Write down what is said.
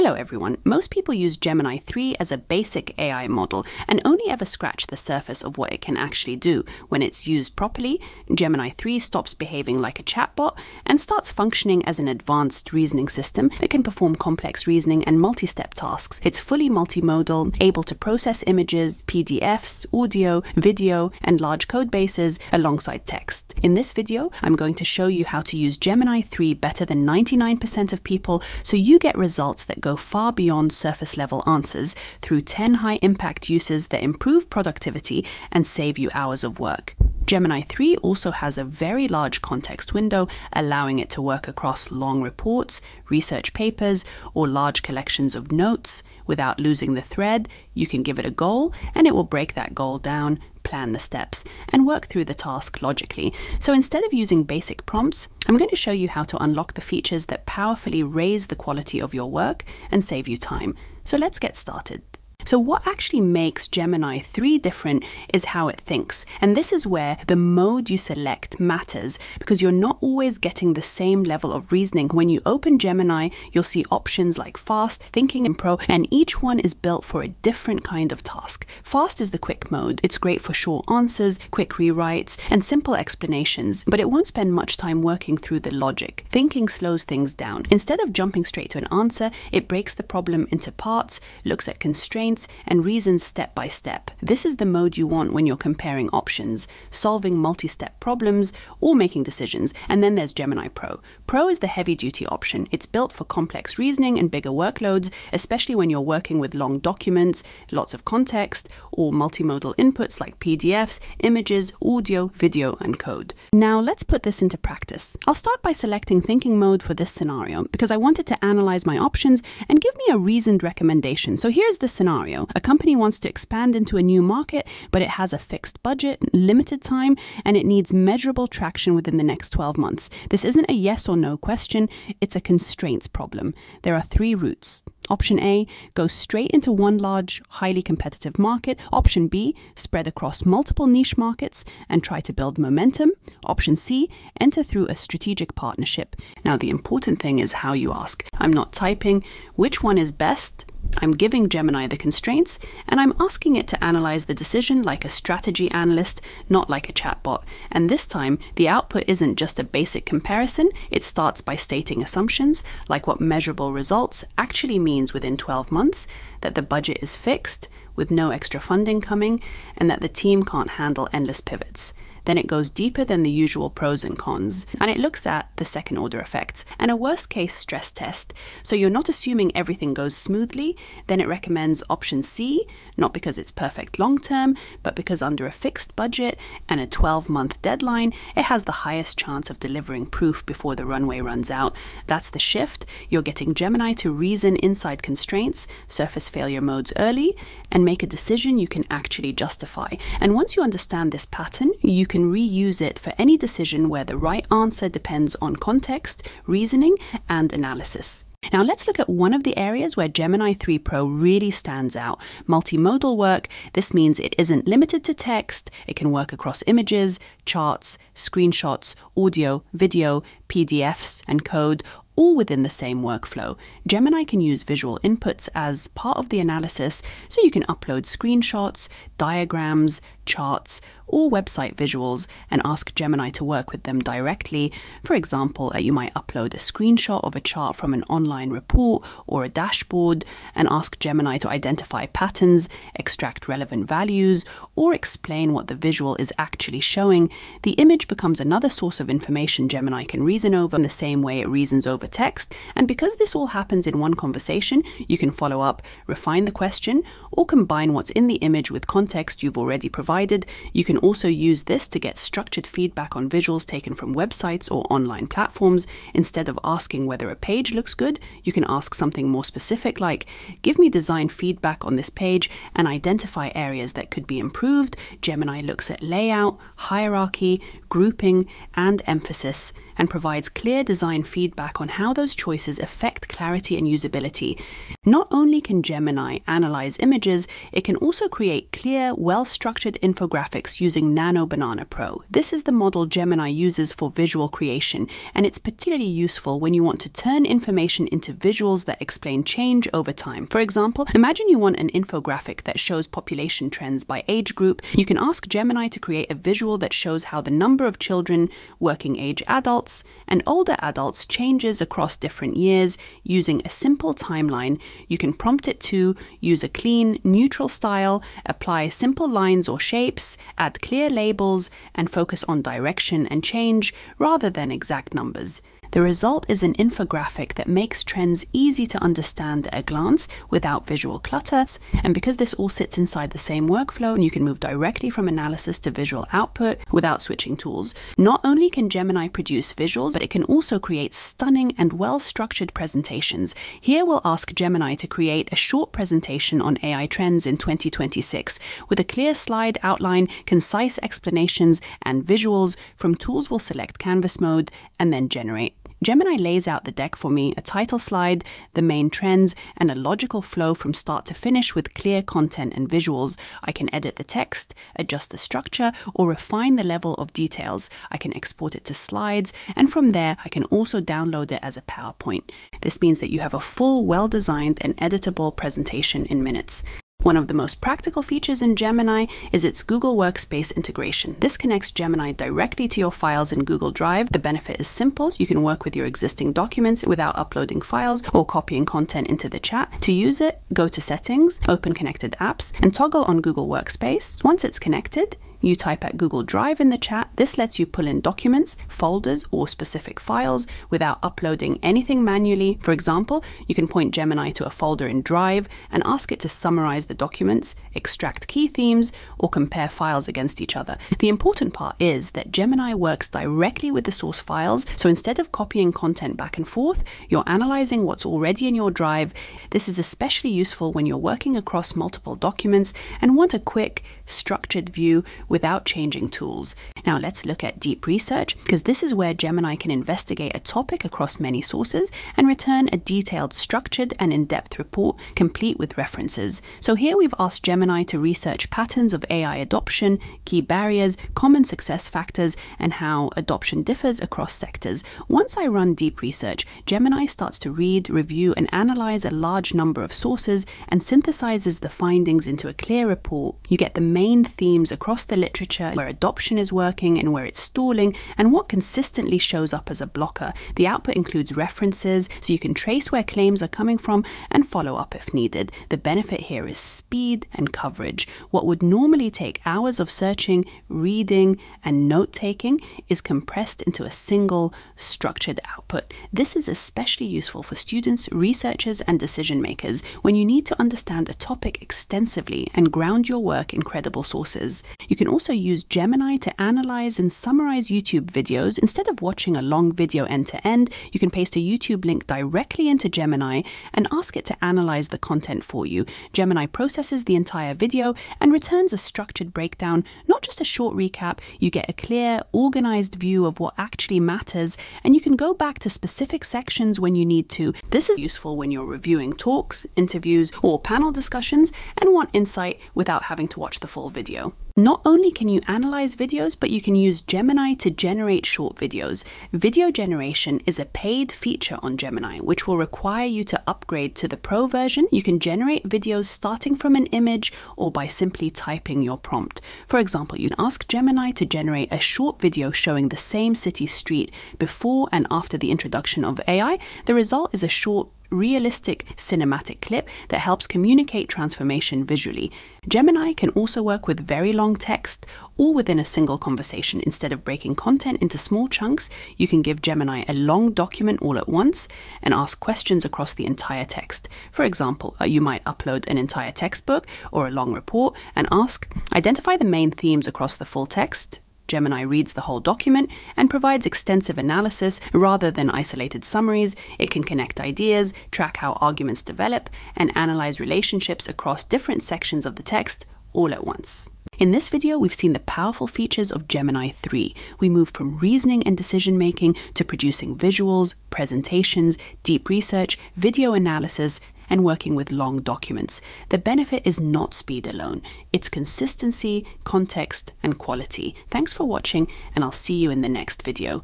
Hello everyone. Most people use Gemini 3 as a basic AI model and only ever scratch the surface of what it can actually do. When it's used properly, Gemini 3 stops behaving like a chatbot and starts functioning as an advanced reasoning system that can perform complex reasoning and multi-step tasks. It's fully multimodal, able to process images, PDFs, audio, video, and large code bases alongside text. In this video, I'm going to show you how to use Gemini 3 better than 99% of people so you get results that go far beyond surface level answers through 10 high impact uses that improve productivity and save you hours of work. Gemini 3 also has a very large context window, allowing it to work across long reports, research papers, or large collections of notes. Without losing the thread, you can give it a goal and it will break that goal down, plan the steps, and work through the task logically. So instead of using basic prompts, I'm going to show you how to unlock the features that powerfully raise the quality of your work and save you time. So let's get started. So what actually makes Gemini 3 different is how it thinks. And this is where the mode you select matters, because you're not always getting the same level of reasoning. When you open Gemini, you'll see options like Fast, Thinking, and Pro, and each one is built for a different kind of task. Fast is the quick mode. It's great for short answers, quick rewrites, and simple explanations, but it won't spend much time working through the logic. Thinking slows things down. Instead of jumping straight to an answer, it breaks the problem into parts, looks at constraints, and reasons step by step. This is the mode you want when you're comparing options, solving multi-step problems, or making decisions. And then there's Gemini Pro. Pro is the heavy-duty option. It's built for complex reasoning and bigger workloads, especially when you're working with long documents, lots of context, or multimodal inputs like PDFs, images, audio, video, and code. Now let's put this into practice. I'll start by selecting thinking mode for this scenario because I wanted to analyze my options and give me a reasoned recommendation. So here's the scenario. A company wants to expand into a new market, but it has a fixed budget, limited time, and it needs measurable traction within the next 12 months. This isn't a yes or no question, it's a constraints problem. There are three routes. Option A, go straight into one large, highly competitive market. Option B, spread across multiple niche markets and try to build momentum. Option C, enter through a strategic partnership. Now, the important thing is how you ask. I'm not typing which one is best. I'm giving Gemini the constraints, and I'm asking it to analyze the decision like a strategy analyst, not like a chatbot. And this time, the output isn't just a basic comparison. It starts by stating assumptions, like what measurable results actually means within 12 months, that the budget is fixed, with no extra funding coming, and that the team can't handle endless pivots. Then it goes deeper than the usual pros and cons, and it looks at the second order effects and a worst case stress test. So you're not assuming everything goes smoothly. Then it recommends option C, not because it's perfect long term, but because under a fixed budget and a 12-month deadline, it has the highest chance of delivering proof before the runway runs out. That's the shift. You're getting Gemini to reason inside constraints, surface failure modes early, and make a decision you can actually justify. And once you understand this pattern, you can reuse it for any decision where the right answer depends on context, reasoning, and analysis. Now let's look at one of the areas where Gemini 3 Pro really stands out, multimodal work. This means it isn't limited to text. It can work across images, charts, screenshots, audio, video, PDFs, and code, all within the same workflow. Gemini can use visual inputs as part of the analysis, so you can upload screenshots, diagrams, charts, or website visuals and ask Gemini to work with them directly. For example, you might upload a screenshot of a chart from an online report or a dashboard and ask Gemini to identify patterns, extract relevant values, or explain what the visual is actually showing. The image becomes another source of information Gemini can reason over in the same way it reasons over text, and because this all happens in one conversation, you can follow up, refine the question, or combine what's in the image with context you've already provided. You can also use this to get structured feedback on visuals taken from websites or online platforms. Instead of asking whether a page looks good, you can ask something more specific like, give me design feedback on this page and identify areas that could be improved. Gemini looks at layout, hierarchy, grouping, and emphasis, and provides clear design feedback on how those choices affect clarity and usability. Not only can Gemini analyze images, it can also create clear, well-structured infographics using Nano Banana Pro. This is the model Gemini uses for visual creation, and it's particularly useful when you want to turn information into visuals that explain change over time. For example, imagine you want an infographic that shows population trends by age group. You can ask Gemini to create a visual that shows how the number of children, working-age adults, and older adults changes across different years using a simple timeline. You can prompt it to use a clean, neutral style, apply simple lines or shapes, add clear labels, and focus on direction and change rather than exact numbers. The result is an infographic that makes trends easy to understand at a glance without visual clutter. And because this all sits inside the same workflow, and you can move directly from analysis to visual output without switching tools. Not only can Gemini produce visuals, but it can also create stunning and well-structured presentations. Here we'll ask Gemini to create a short presentation on AI trends in 2026 with a clear slide outline, concise explanations, and visuals. From tools, we'll select Canvas mode and then generate. Gemini lays out the deck for me, a title slide, the main trends, and a logical flow from start to finish with clear content and visuals. I can edit the text, adjust the structure, or refine the level of details. I can export it to slides, and from there, I can also download it as a PowerPoint. This means that you have a full, well-designed, and editable presentation in minutes. One of the most practical features in Gemini is its Google Workspace integration. This connects Gemini directly to your files in Google Drive. The benefit is simple. You can work with your existing documents without uploading files or copying content into the chat. To use it, go to Settings, Open Connected Apps, and toggle on Google Workspace. Once it's connected, you type at Google Drive in the chat. This lets you pull in documents, folders, or specific files without uploading anything manually. For example, you can point Gemini to a folder in Drive and ask it to summarize the documents, extract key themes, or compare files against each other. The important part is that Gemini works directly with the source files, so instead of copying content back and forth, you're analyzing what's already in your Drive. This is especially useful when you're working across multiple documents and want a quick, structured view without changing tools. Now let's look at deep research, because this is where Gemini can investigate a topic across many sources and return a detailed, structured, and in-depth report complete with references. So here we've asked Gemini to research patterns of AI adoption, key barriers, common success factors, and how adoption differs across sectors. Once I run deep research, Gemini starts to read, review, and analyze a large number of sources and synthesizes the findings into a clear report. You get the main themes across the literature, where adoption is working and where it's stalling, and what consistently shows up as a blocker. The output includes references, so you can trace where claims are coming from and follow up if needed. The benefit here is speed and coverage. What would normally take hours of searching, reading, and note-taking is compressed into a single, structured output. This is especially useful for students, researchers, and decision makers when you need to understand a topic extensively and ground your work in credible sources. You can also use Gemini to analyze and summarize YouTube videos. Instead of watching a long video end-to-end, you can paste a YouTube link directly into Gemini and ask it to analyze the content for you. Gemini processes the entire video and returns a structured breakdown, not just a short recap. You get a clear, organized view of what actually matters, and you can go back to specific sections when you need to. This is useful when you're reviewing talks, interviews, or panel discussions and want insight without having to watch the full video. Not only can you analyze videos, but you can use Gemini to generate short videos. Video generation is a paid feature on Gemini, which will require you to upgrade to the Pro version. You can generate videos starting from an image or by simply typing your prompt. For example, you can ask Gemini to generate a short video showing the same city street before and after the introduction of AI. The result is a short, realistic cinematic clip that helps communicate transformation visually. Gemini can also work with very long text, all within a single conversation. Instead of breaking content into small chunks, you can give Gemini a long document all at once and ask questions across the entire text. For example, you might upload an entire textbook or a long report and ask, identify the main themes across the full text. Gemini reads the whole document and provides extensive analysis rather than isolated summaries. It can connect ideas, track how arguments develop, and analyze relationships across different sections of the text all at once. In this video, we've seen the powerful features of Gemini 3. We moved from reasoning and decision-making to producing visuals, presentations, deep research, video analysis, and working with long documents. The benefit is not speed alone. It's consistency, context, and quality. Thanks for watching, and I'll see you in the next video.